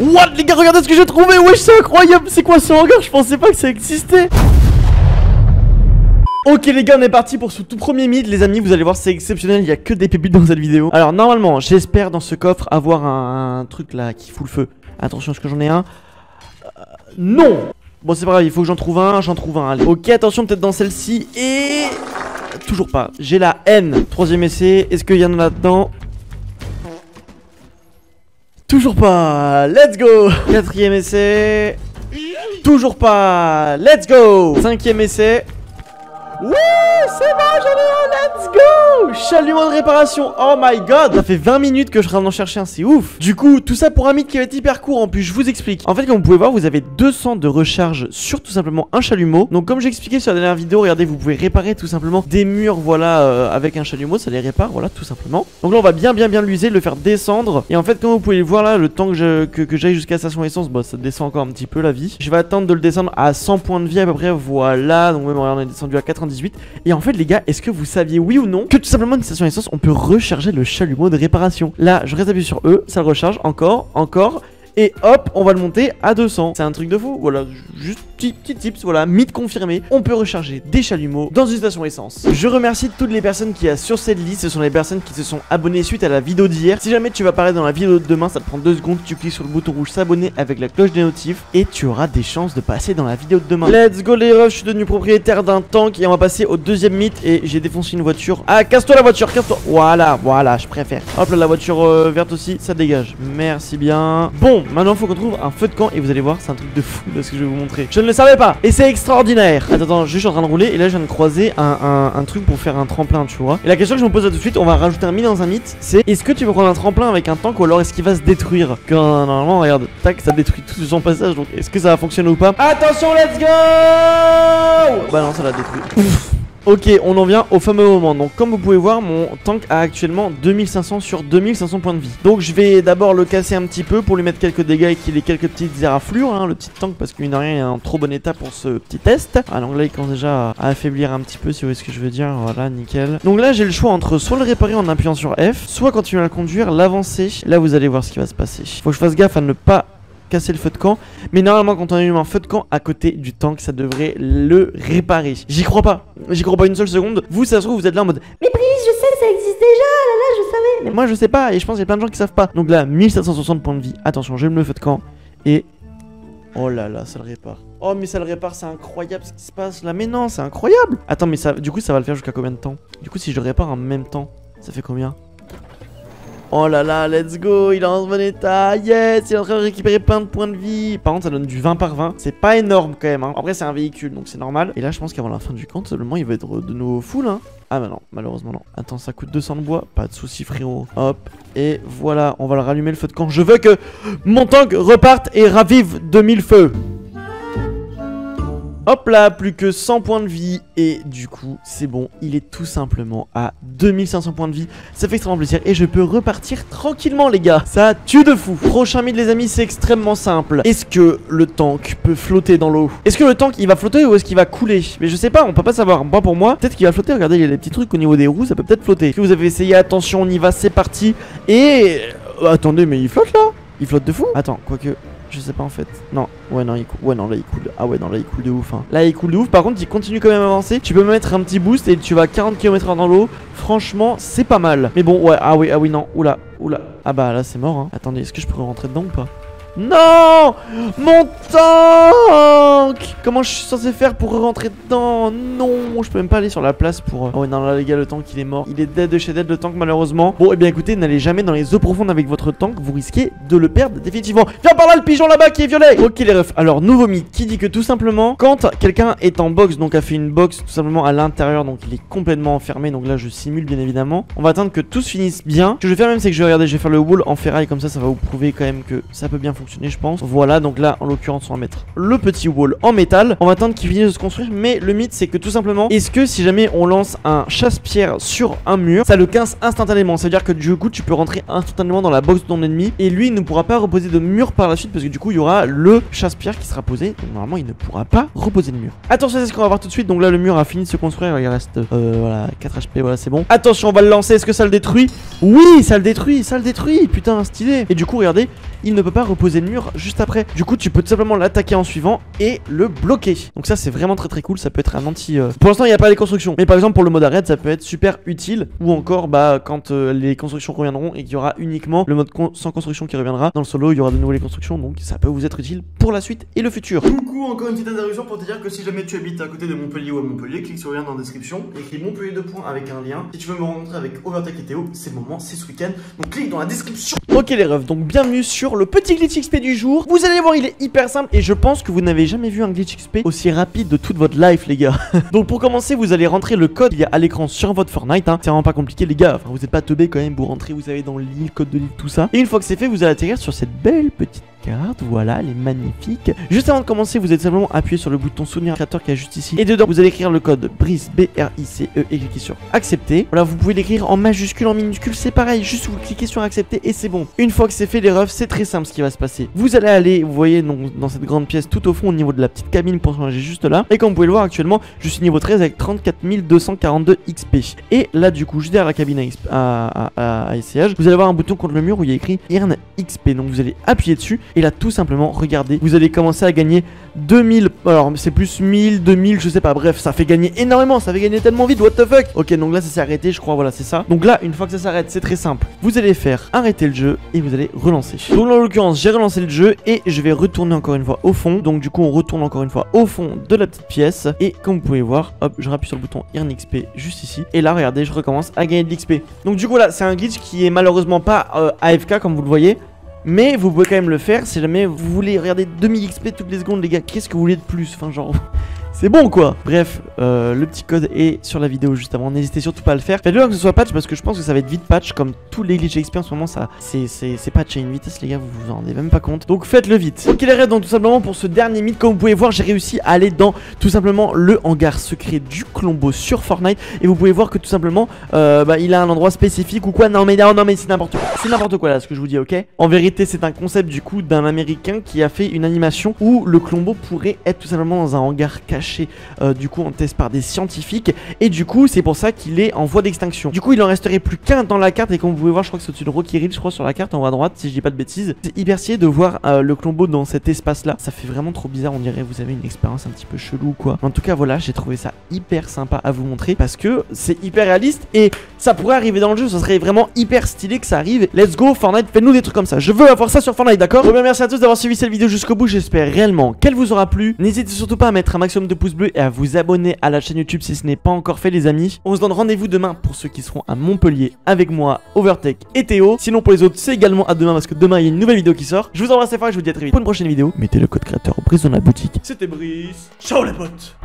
What les gars, regardez ce que j'ai trouvé. Wesh, c'est incroyable. C'est quoi ce hangar? Je pensais pas que ça existait. Ok les gars, on est parti pour ce tout premier mid les amis. Vous allez voir, c'est exceptionnel, il y a que des pépites dans cette vidéo. Alors normalement, j'espère dans ce coffre avoir un truc là qui fout le feu. Attention, est-ce que j'en ai un? Non. Bon c'est pas grave, il faut que j'en trouve un, allez. Ok, attention, peut-être dans celle-ci. Et... toujours pas. J'ai la haine. Troisième essai, est-ce qu'il y en a là-dedans? Toujours pas, let's go. Quatrième essai. Toujours pas, let's go. Cinquième essai. Oui, c'est bon, j'en ai un, let's go. Chalumeau de réparation, oh my god. Ça fait 20 minutes que je suis en train d'en chercher un, c'est ouf. Du coup, tout ça pour un mythe qui va être hyper court en plus, je vous explique. En fait, comme vous pouvez voir, vous avez 200 de recharge sur tout simplement un chalumeau. Donc comme j'ai expliqué sur la dernière vidéo, regardez, vous pouvez réparer tout simplement des murs, voilà, avec un chalumeau, ça les répare, voilà, tout simplement. Donc là, on va bien l'user, le faire descendre. Et en fait, comme vous pouvez le voir là, le temps que j'aille jusqu'à la station essence, bah ça descend encore un petit peu la vie. Je vais attendre de le descendre à 100 points de vie à peu près, voilà. Donc même, on est descendu à 90. Et en fait les gars, est-ce que vous saviez, oui ou non, que tout simplement une station essence on peut recharger le chalumeau de réparation? Là je reste appuyé sur E, ça le recharge, encore. Et hop, on va le monter à 200. C'est un truc de fou, voilà, juste petit tips, voilà, mythe confirmé. On peut recharger des chalumeaux dans une station essence. Je remercie toutes les personnes qui y a sur cette liste. Ce sont les personnes qui se sont abonnées suite à la vidéo d'hier. Si jamais tu vas apparaître dans la vidéo de demain, ça te prend 2 secondes, tu cliques sur le bouton rouge s'abonner avec la cloche des notifs et tu auras des chances de passer dans la vidéo de demain. Let's go les refs, je suis devenu propriétaire d'un tank et on va passer au deuxième mythe. Et j'ai défoncé une voiture. Ah, casse-toi la voiture, casse-toi. Voilà, je préfère. Hop là, la voiture verte aussi, ça dégage. Merci bien. Bon, maintenant faut qu'on trouve un feu de camp et vous allez voir, c'est un truc de fou de ce que je vais vous montrer. Je ne le savais pas et c'est extraordinaire. Attends, je suis en train de rouler et là je viens de croiser un truc pour faire un tremplin, tu vois. Et la question que je me pose là tout de suite, on va rajouter un mythe dans un mythe, c'est est-ce que tu peux prendre un tremplin avec un tank ou alors est-ce qu'il va se détruire? Quand normalement, regarde, tac, ça détruit tout son passage, donc est-ce que ça va fonctionner ou pas? Attention, let's go. Bah non, ça l'a détruit. Ouf. Ok, on en vient au fameux moment. Donc comme vous pouvez voir, mon tank a actuellement 2500 sur 2500 points de vie. Donc je vais d'abord le casser un petit peu pour lui mettre quelques dégâts et qu'il ait quelques petites éraflures, hein, le petit tank, parce qu'il n'a rien, il est en trop bon état pour ce petit test. Alors là il commence déjà à affaiblir un petit peu, si vous voyez ce que je veux dire. Voilà, nickel. Donc là j'ai le choix entre soit le réparer en appuyant sur F, soit continuer à le conduire, l'avancer. Là vous allez voir ce qui va se passer. Faut que je fasse gaffe à ne pas casser le feu de camp, mais normalement quand on a eu un feu de camp à côté du tank, ça devrait le réparer. J'y crois pas une seule seconde. Vous, ça se trouve, vous êtes là en mode mais Brice, je sais, ça existe déjà, là je savais, mais moi je sais pas, et je pense qu'il y a plein de gens qui savent pas. Donc là, 1760 points de vie. Attention, j'aime le feu de camp et oh là là, ça le répare. Oh mais ça le répare, c'est incroyable ce qui se passe là. Mais non, c'est incroyable. Attends, mais ça, du coup, ça va le faire jusqu'à combien de temps? Du coup, si je le répare en même temps, ça fait combien? Oh là là, let's go, il est en bon état, yes, il est en train de récupérer plein de points de vie. Par contre, ça donne du 20 par 20, c'est pas énorme quand même, hein. Après c'est un véhicule, donc c'est normal. Et là je pense qu'avant la fin du camp, seulement il va être de nouveau full, hein. Ah bah non, malheureusement non. Attends, ça coûte 200 de bois, pas de soucis frérot. Hop, et voilà, on va le rallumer le feu de camp. Je veux que mon tank reparte et ravive 2000 feux. Hop là, plus que 100 points de vie. Et du coup, c'est bon, il est tout simplement à 2500 points de vie. Ça fait extrêmement plaisir et je peux repartir tranquillement les gars. Ça tue de fou. Prochain mythe les amis, c'est extrêmement simple. Est-ce que le tank peut flotter dans l'eau? Est-ce que le tank il va flotter ou est-ce qu'il va couler? Mais je sais pas, on peut pas savoir. Moi pour moi, peut-être qu'il va flotter. Regardez, il y a des petits trucs au niveau des roues, ça peut peut-être flotter. Si vous avez essayé, attention, on y va, c'est parti. Et... attendez, mais il flotte là? Il flotte de fou? Attends, quoique... je sais pas en fait. Non, ouais non, il coule. Ouais non, là il coule. Ah ouais non, là il coule de ouf, hein. Là il coule de ouf. Par contre il continue quand même à avancer. Tu peux me mettre un petit boost et tu vas à 40 km/h dans l'eau. Franchement c'est pas mal. Mais bon ouais, ah oui non. Oula, oula. Ah bah là c'est mort, hein. Attendez, est-ce que je pourrais rentrer dedans ou pas? Non, mon tank! Comment je suis censé faire pour rentrer dedans? Non, je peux même pas aller sur la place pour... oh ouais, non, là les gars, le tank il est mort. Il est dead de chez dead, le tank, malheureusement. Bon, et eh bien écoutez, n'allez jamais dans les eaux profondes avec votre tank, vous risquez de le perdre définitivement. Viens par là, le pigeon là-bas qui est violet! Ok les refs, alors nouveau mythe qui dit que tout simplement, quand quelqu'un est en box, donc a fait une box tout simplement à l'intérieur, donc il est complètement enfermé, donc là je simule bien évidemment. On va attendre que tout se finisse bien. Ce que je vais faire même, c'est que je vais regarder, je vais faire le wall en ferraille, comme ça, ça va vous prouver quand même que ça peut bien fonctionner, je pense. Voilà, donc là en l'occurrence on va mettre le petit wall en métal, on va attendre qu'il finisse de se construire. Mais le mythe c'est que tout simplement, est-ce que si jamais on lance un chasse-pierre sur un mur, ça le casse instantanément? C'est à dire que du coup tu peux rentrer instantanément dans la box de ton ennemi et lui il ne pourra pas reposer de mur par la suite, parce que du coup il y aura le chasse-pierre qui sera posé, donc normalement il ne pourra pas reposer de mur. Attention, c'est ce qu'on va voir tout de suite. Donc là le mur a fini de se construire, il reste voilà 4 HP, voilà c'est bon. Attention, on va le lancer, est-ce que ça le détruit? Oui, ça le détruit, putain, stylé. Et du coup regardez, il ne peut pas reposer poser le mur juste après. Du coup tu peux tout simplement l'attaquer en suivant et le bloquer. Donc ça c'est vraiment très très cool, ça peut être un anti... Pour l'instant il n'y a pas les constructions, mais par exemple pour le mode arrête ça peut être super utile. Ou encore bah quand les constructions reviendront et qu'il y aura uniquement le mode sans construction qui reviendra. Dans le solo il y aura de nouveau les constructions, donc ça peut vous être utile pour la suite et le futur. Coucou, encore une petite interruption pour te dire que si jamais tu habites à côté de Montpellier ou à Montpellier, clique sur le lien dans la description. Écris Montpellier 2 points avec un lien. Si tu veux me rencontrer avec Overtake et Théo, c'est le moment, c'est ce week-end. Donc clique dans la description. Ok les refs, donc bienvenue sur le petit glitch XP du jour. Vous allez voir il est hyper simple et je pense que vous n'avez jamais vu un glitch XP aussi rapide de toute votre life les gars. Donc pour commencer vous allez rentrer le code qu'il y a à l'écran sur votre Fortnite hein. C'est vraiment pas compliqué les gars, enfin, vous n'êtes pas teubés quand même, vous rentrez, vous savez dans l'île, code de l'île, tout ça. Et une fois que c'est fait vous allez atterrir sur cette belle petite carte, voilà, elle est magnifique. Juste avant de commencer vous allez simplement appuyer sur le bouton souvenir créateur qu'il y a juste ici. Et dedans vous allez écrire le code Brice B-R-I-C-E et cliquez sur accepter. Voilà, vous pouvez l'écrire en majuscule, en minuscule, c'est pareil. Juste vous cliquez sur accepter et c'est bon. Une fois que c'est fait les refs, c'est très simple ce qui va se passer. Vous allez aller, vous voyez donc, dans cette grande pièce tout au fond au niveau de la petite cabine pour changer juste là. Et comme vous pouvez le voir actuellement je suis niveau 13 avec 34 242 XP. Et là du coup juste derrière la cabine à essayage vous allez voir un bouton contre le mur où il y a écrit Earn XP. Donc vous allez appuyer dessus. Et là tout simplement regardez, vous allez commencer à gagner 2000, alors c'est plus 1000, 2000, je sais pas, bref ça fait gagner énormément, ça fait gagner tellement vite, what the fuck. Ok donc là ça s'est arrêté je crois, voilà c'est ça. Donc là une fois que ça s'arrête c'est très simple, vous allez faire arrêter le jeu et vous allez relancer. Donc là en l'occurrence j'ai relancé le jeu et je vais retourner encore une fois au fond. Donc du coup on retourne encore une fois au fond de la petite pièce. Et comme vous pouvez voir, hop je rappuie sur le bouton Earn XP juste ici. Et là regardez je recommence à gagner de l'XP. Donc du coup là c'est un glitch qui est malheureusement pas AFK comme vous le voyez. Mais vous pouvez quand même le faire si jamais vous voulez regarder 2000 XP toutes les secondes les gars, qu'est-ce que vous voulez de plus, enfin genre... C'est bon quoi. Bref, le petit code est sur la vidéo juste avant. N'hésitez surtout pas à le faire. Faites-le que ce soit patch parce que je pense que ça va être vite patch. Comme tous les glitch XP en ce moment, ça c'est patch à une vitesse les gars, vous vous en rendez même pas compte. Donc faites-le vite. Ok les refs, donc tout simplement pour ce dernier mythe, comme vous pouvez voir, j'ai réussi à aller dans tout simplement le hangar secret du Klombo sur Fortnite. Et vous pouvez voir que tout simplement, il a un endroit spécifique ou quoi. Non mais non, non mais c'est n'importe quoi. C'est n'importe quoi là ce que je vous dis, ok. En vérité, c'est un concept du coup d'un américain qui a fait une animation où le Klombo pourrait être tout simplement dans un hangar caché. Du coup en test par des scientifiques et du coup c'est pour ça qu'il est en voie d'extinction. Du coup il en resterait plus qu'un dans la carte et comme vous pouvez voir je crois que c'est au-dessus de Rocky Ridge je crois sur la carte en haut à droite si je dis pas de bêtises. C'est hyper stylé de voir le Klombo dans cet espace là, ça fait vraiment trop bizarre, on dirait vous avez une expérience un petit peu chelou quoi. En tout cas voilà j'ai trouvé ça hyper sympa à vous montrer parce que c'est hyper réaliste et ça pourrait arriver dans le jeu, ça serait vraiment hyper stylé que ça arrive. Let's go Fortnite, faites-nous des trucs comme ça, je veux avoir ça sur Fortnite d'accord. Bien merci à tous d'avoir suivi cette vidéo jusqu'au bout, j'espère réellement qu'elle vous aura plu. N'hésitez surtout pas à mettre un maximum de pouces bleus et à vous abonner à la chaîne YouTube si ce n'est pas encore fait les amis. On se donne rendez-vous demain pour ceux qui seront à Montpellier avec moi, Overtake et Théo. Sinon pour les autres c'est également à demain parce que demain il y a une nouvelle vidéo qui sort. Je vous embrasse fort et je vous dis à très vite pour une prochaine vidéo. Mettez le code créateur Brice dans la boutique. C'était Brice. Ciao les potes.